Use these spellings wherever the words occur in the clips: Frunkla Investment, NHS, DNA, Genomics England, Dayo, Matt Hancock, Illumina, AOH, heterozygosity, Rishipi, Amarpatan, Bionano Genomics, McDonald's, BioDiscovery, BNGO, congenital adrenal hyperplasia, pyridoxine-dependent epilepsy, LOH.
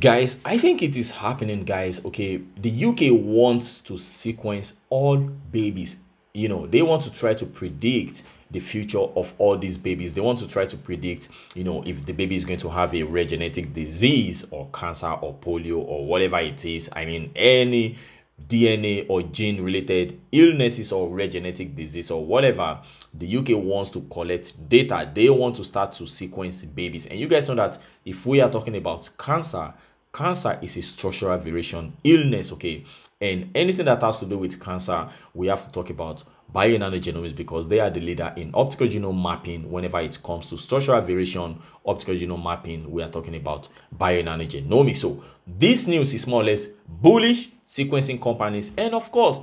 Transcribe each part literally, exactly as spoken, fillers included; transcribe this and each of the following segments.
Guys, I think it is happening, guys. Okay, the U K wants to sequence all babies. You know, they want to try to predict the future of all these babies. They want to try to predict, you know, if the baby is going to have a rare genetic disease or cancer or polio or whatever it is. I mean, any D N A or gene related illnesses or rare genetic disease or whatever, the U K wants to collect data. They want to start to sequence babies. And you guys know that if we are talking about cancer, cancer is a structural variation illness, okay? And anything that has to do with cancer, we have to talk about Bionano Genomics, because they are the leader in optical genome mapping. Whenever it comes to structural variation, optical genome mapping, we are talking about Bionano Genomics. So this news is more or less bullish sequencing companies. And of course,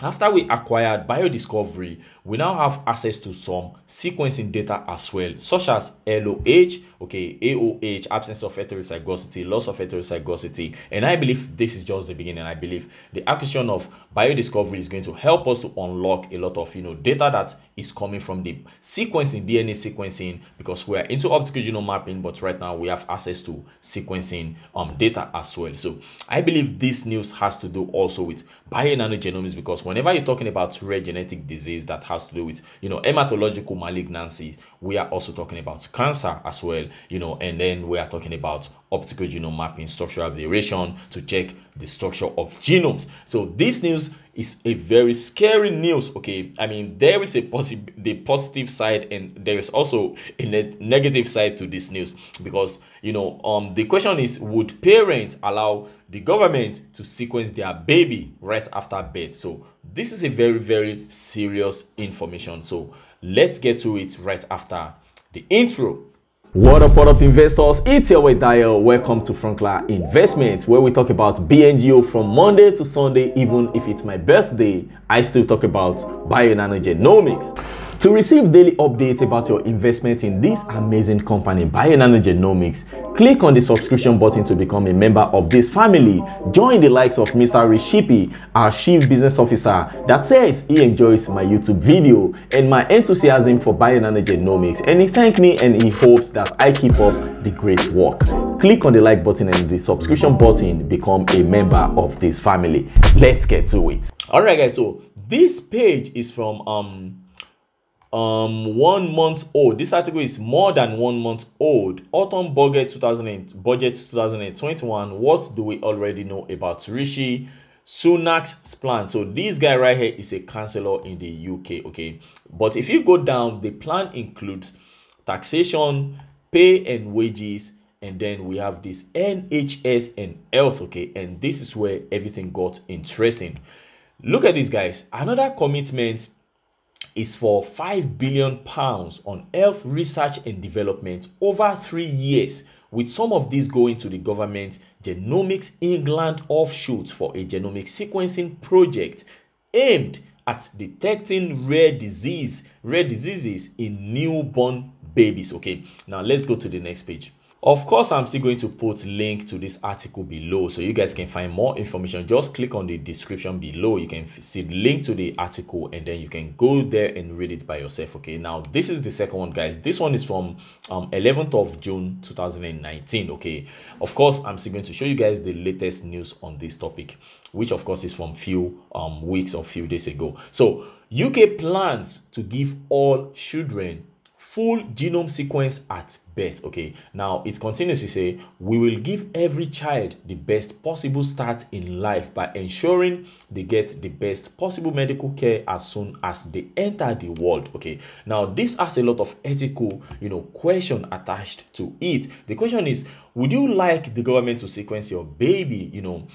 after we acquired BioDiscovery, we now have access to some sequencing data as well, such as L O H, okay, A O H, absence of heterozygosity, loss of heterozygosity. And I believe this is just the beginning. I believe the acquisition of BioDiscovery is going to help us to unlock a lot of, you know, data that is coming from the sequencing, D N A sequencing, because we are into optical genome mapping, but right now we have access to sequencing um, data as well. So I believe this news has to do also with Bionano Genomics, because when Whenever you're talking about rare genetic disease that has to do with, you know, hematological malignancies, we are also talking about cancer as well, you know, and then we are talking about optical genome mapping, structural variation to check the structure of genomes. So this news is a very scary news, okay? I mean, there is a possible the positive side, and there is also a ne negative side to this news, because, you know, um the question is, would parents allow the government to sequence their baby right after birth? So this is a very, very serious information. So let's get to it right after the intro. What up, what up, investors? It's your way, Dayo. Welcome to Frunkla Investment, where we talk about B N G O from Monday to Sunday. Even if it's my birthday, I still talk about Bionano Genomics. To receive daily updates about your investment in this amazing company, Bionano Genomics, click on the subscription button to become a member of this family. Join the likes of Mister Rishipi, our Chief Business Officer, that says he enjoys my YouTube video and my enthusiasm for Bionano Genomics, and he thanked me and he hopes that I keep up the great work. Click on the like button and the subscription button, become a member of this family. Let's get to it. All right, guys, so this page is from um um one month old. This article is more than one month old. Autumn budget two thousand eight budget two thousand twenty-one. What do we already know about Rishi Sunak's plan? So this guy right here is a councillor in the U K, okay? But if you go down, the plan includes taxation, pay and wages, and then we have this N H S and health, okay? And this is where everything got interesting. Look at this, guys. Another commitment is for five billion pounds on health research and development over three years, with some of these going to the government Genomics England offshoots for a genomic sequencing project aimed at detecting rare disease rare diseases in newborn babies, okay? Now let's go to the next page. Of course, I'm still going to put link to this article below, so you guys can find more information. Just click on the description below. You can see the link to the article, and then you can go there and read it by yourself. Okay, now this is the second one, guys. This one is from um, eleventh of June two thousand nineteen. Okay, of course, I'm still going to show you guys the latest news on this topic, which of course is from few um, weeks or few days ago. So U K plans to give all children full genome sequence at birth, okay? Now it continues to say, we will give every child the best possible start in life by ensuring they get the best possible medical care as soon as they enter the world, okay? Now this has a lot of ethical, you know, question attached to it. The question is, would you like the government to sequence your baby, you know?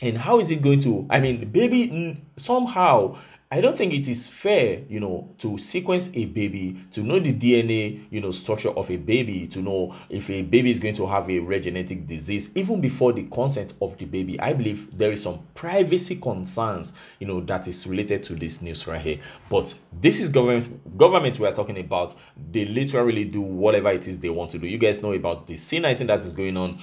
And how is it going to, I mean, baby, somehow, I don't think it is fair, you know, to sequence a baby, to know the D N A, you know, structure of a baby, to know if a baby is going to have a rare genetic disease, even before the consent of the baby. I believe there is some privacy concerns, you know, that is related to this news right here. But this is government, government we are talking about. They literally do whatever it is they want to do. You guys know about the C nineteen that is going on.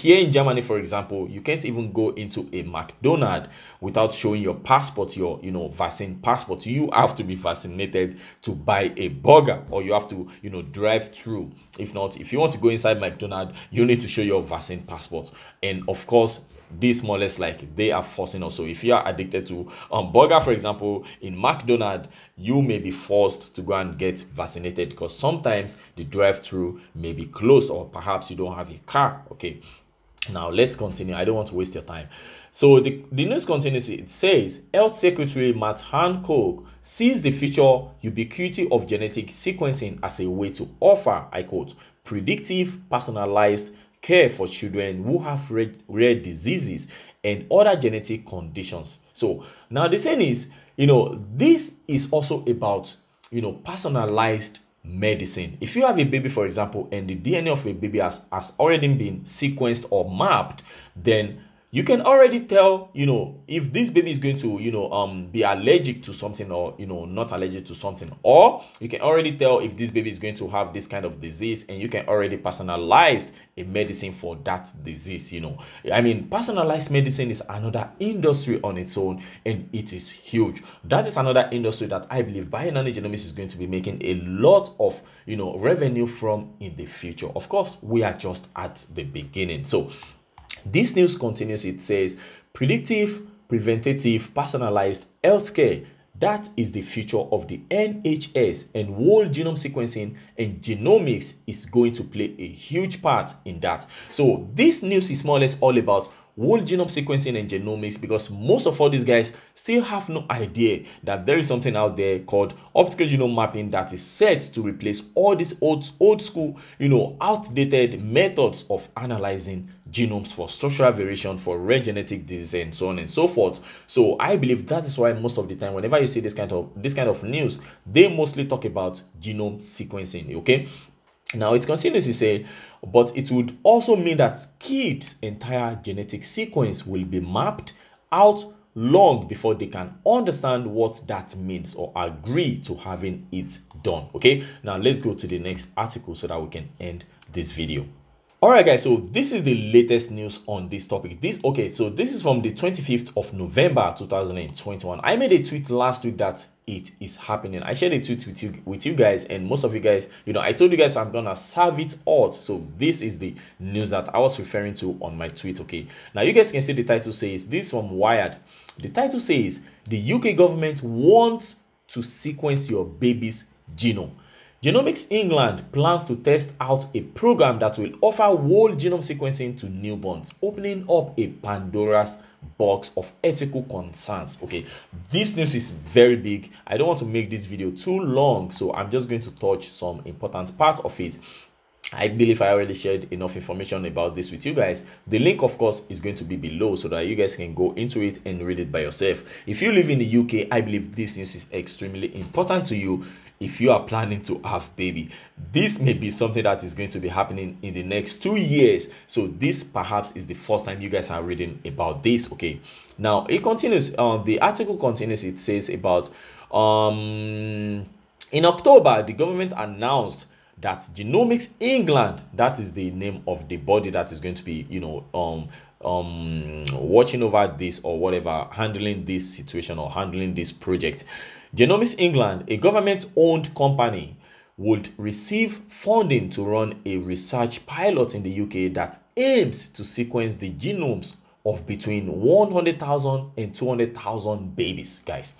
here in Germany, for example, you can't even go into a McDonald's without showing your passport, your, you know, vaccine passport. You have to be vaccinated to buy a burger, or you have to, you know, drive through. If not, if you want to go inside McDonald's, you need to show your vaccine passport. And of course, this more or less like they are forcing us. So if you are addicted to um, burger, for example, in McDonald's, you may be forced to go and get vaccinated because sometimes the drive-through may be closed, or perhaps you don't have a car. Okay, now let's continue. I don't want to waste your time. So the, the news continues. It says Health Secretary Matt Hancock sees the future ubiquity of genetic sequencing as a way to offer, I quote, predictive, personalized care for children who have rare, rare diseases and other genetic conditions. So now the thing is, you know, this is also about, you know, personalized medicine. If you have a baby, for example, and the D N A of a baby has, has already been sequenced or mapped, then you can already tell, you know, if this baby is going to, you know, um, be allergic to something, or, you know, not allergic to something, or you can already tell if this baby is going to have this kind of disease, and you can already personalize a medicine for that disease, you know. I mean, personalized medicine is another industry on its own, and it is huge. That is another industry that I believe Bionano Genomics is going to be making a lot of, you know, revenue from in the future. Of course, we are just at the beginning. So this news continues. It says predictive, preventative, personalized healthcare. That is the future of the N H S, and whole genome sequencing and genomics is going to play a huge part in that. So this news is more or less all about whole genome sequencing and genomics, because most of all these guys still have no idea that there is something out there called optical genome mapping that is set to replace all these old old school, you know, outdated methods of analyzing genomes for structural variation, for rare genetic disease, and so on and so forth. So I believe that is why most of the time, whenever you see this kind of this kind of news, they mostly talk about genome sequencing. Okay. Now it continues to say, but it would also mean that kids' entire genetic sequence will be mapped out long before they can understand what that means or agree to having it done. Okay, now let's go to the next article so that we can end this video. Alright guys, so this is the latest news on this topic. This okay, so this is from the twenty-fifth of November two thousand twenty-one. I made a tweet last week that it is happening. I shared a tweet with you with you guys, and most of you guys, you know, I told you guys I'm gonna serve it out. So this is the news that I was referring to on my tweet. Okay, now you guys can see the title says this from Wired. The title says the U K government wants to sequence your baby's genome. Genomics England plans to test out a program that will offer whole genome sequencing to newborns, opening up a Pandora's box of ethical concerns. Okay, this news is very big. I don't want to make this video too long, so I'm just going to touch some important parts of it. I believe I already shared enough information about this with you guys. The link, of course, is going to be below so that you guys can go into it and read it by yourself. If you live in the U K, I believe this news is extremely important to you. If you are planning to have baby, this may be something that is going to be happening in the next two years. So this perhaps is the first time you guys are reading about this. Okay, now it continues. Um, the article continues. It says about um, in October, the government announced that Genomics England, that is the name of the body that is going to be, you know, um, um, watching over this or whatever, handling this situation or handling this project. Genomics England, a government-owned company, would receive funding to run a research pilot in the U K that aims to sequence the genomes of between one hundred thousand and two hundred thousand babies, guys.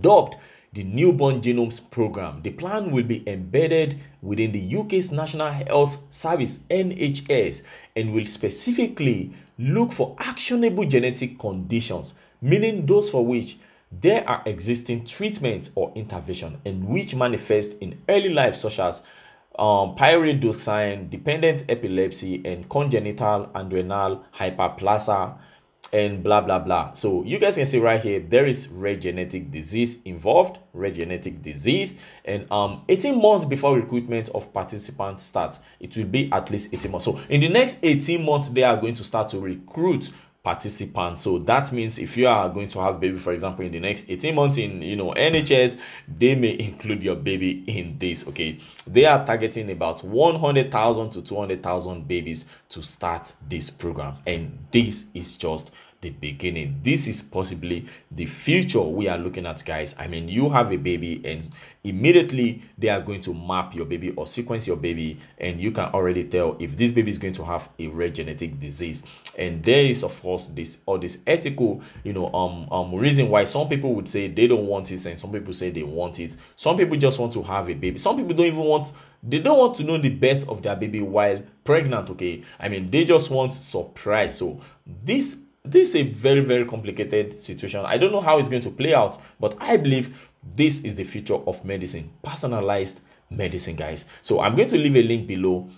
Dubbed the Newborn Genomes Program, the plan will be embedded within the U K's National Health Service, N H S, and will specifically look for actionable genetic conditions, meaning those for which there are existing treatments or intervention and which manifest in early life, such as um, pyridoxine-dependent epilepsy and congenital adrenal hyperplasia and blah blah blah. So you guys can see right here there is rare genetic disease involved, rare genetic disease, and um eighteen months before recruitment of participants starts. It will be at least eighteen months. So in the next eighteen months, they are going to start to recruit participants. So that means if you are going to have baby, for example, in the next eighteen months in, you know, N H S, they may include your baby in this. Okay, they are targeting about one hundred thousand to two hundred thousand babies to start this program, and this is just the beginning. This is possibly the future we are looking at, guys. I mean, you have a baby and immediately they are going to map your baby or sequence your baby, and you can already tell if this baby is going to have a rare genetic disease. And there is, of course, this all this ethical, you know, um, um reason why some people would say they don't want it, and some people say they want it. Some people just want to have a baby. Some people don't even want. They don't want to know the birth of their baby while pregnant. Okay, I mean, they just want surprise. So this. This is a very, very complicated situation. I don't know how it's going to play out, but I believe this is the future of medicine, personalized medicine, guys. So I'm going to leave a link below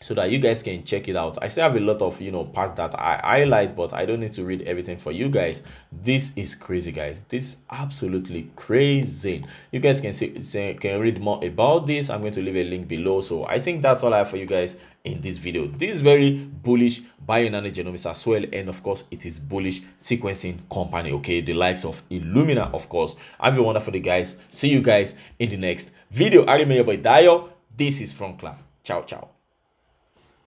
so that you guys can check it out. I still have a lot of, you know, parts that I highlight, but I don't need to read everything for you guys. This is crazy, guys. This is absolutely crazy. You guys can see, say, can read more about this. I'm going to leave a link below. So I think that's all I have for you guys in this video. This is very bullish Bionano Genomics as well, and of course it is bullish sequencing company. Okay, the likes of Illumina, of course. Have a wonderful day, guys. See you guys in the next video. I remain your boy Dayo. This is Frunkla. Ciao, ciao.